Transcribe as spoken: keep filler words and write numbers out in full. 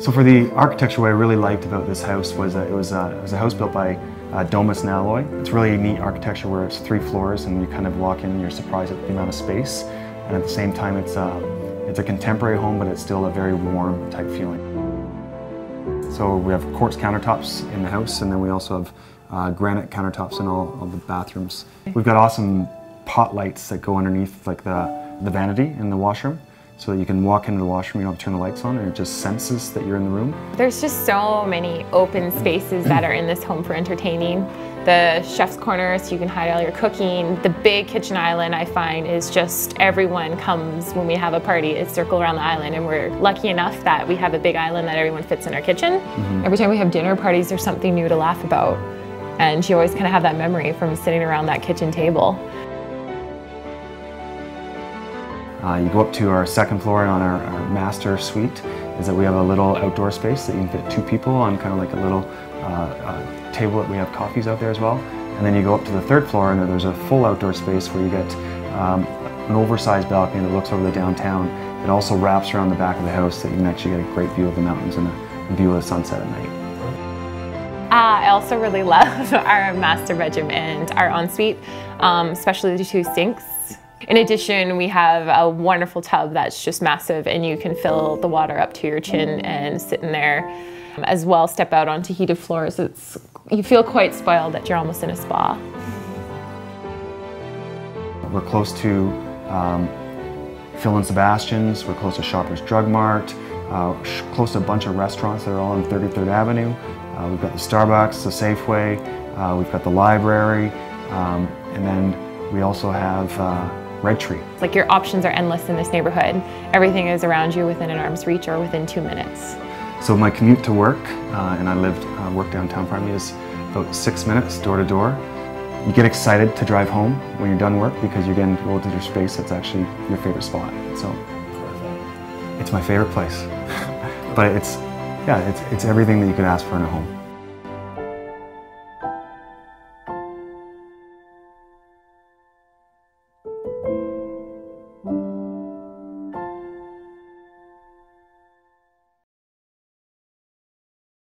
So for the architecture, what I really liked about this house was that it was a, it was a house built by uh, Domus and Alloy. It's really neat architecture where it's three floors and you kind of walk in and you're surprised at the amount of space. And at the same time, it's a, it's a contemporary home, but it's still a very warm type feeling. So we have quartz countertops in the house, and then we also have uh, granite countertops in all of the bathrooms. We've got awesome pot lights that go underneath like the, the vanity in the washroom. So that you can walk into the washroom, you don't have to turn the lights on, and it just senses that you're in the room. There's just so many open spaces that are in this home for entertaining. The chef's corner, so you can hide all your cooking. The big kitchen island, I find, is just everyone comes when we have a party, it's circle around the island, and we're lucky enough that we have a big island that everyone fits in our kitchen. Mm-hmm. Every time we have dinner parties, there's something new to laugh about, and you always kind of have that memory from sitting around that kitchen table. Uh, you go up to our second floor, and on our, our master suite is that we have a little outdoor space that you can fit two people on, kind of like a little uh, uh, table that we have coffees out there as well. And then you go up to the third floor and there's a full outdoor space where you get um, an oversized balcony that looks over the downtown. It also wraps around the back of the house that you can actually get a great view of the mountains and a view of the sunset at night. Uh, I also really love our master bedroom and our ensuite, um, especially the two sinks. In addition, we have a wonderful tub that's just massive, and you can fill the water up to your chin and sit in there. As well, step out onto heated floors. It's, you feel quite spoiled that you're almost in a spa. We're close to um, Phil and Sebastian's, we're close to Shoppers Drug Mart, uh, sh close to a bunch of restaurants that are all on thirty-third avenue. Uh, we've got the Starbucks, the Safeway, uh, we've got the library, um, and then we also have uh, Red Tree. It's like your options are endless in this neighborhood. Everything is around you within an arm's reach or within two minutes. So my commute to work, uh, and I lived, uh, worked downtown primarily, is about six minutes door to door. You get excited to drive home when you're done work because you're getting pulled into your space that's actually your favorite spot. So it's my favorite place. But it's, yeah, it's, it's everything that you could ask for in a home.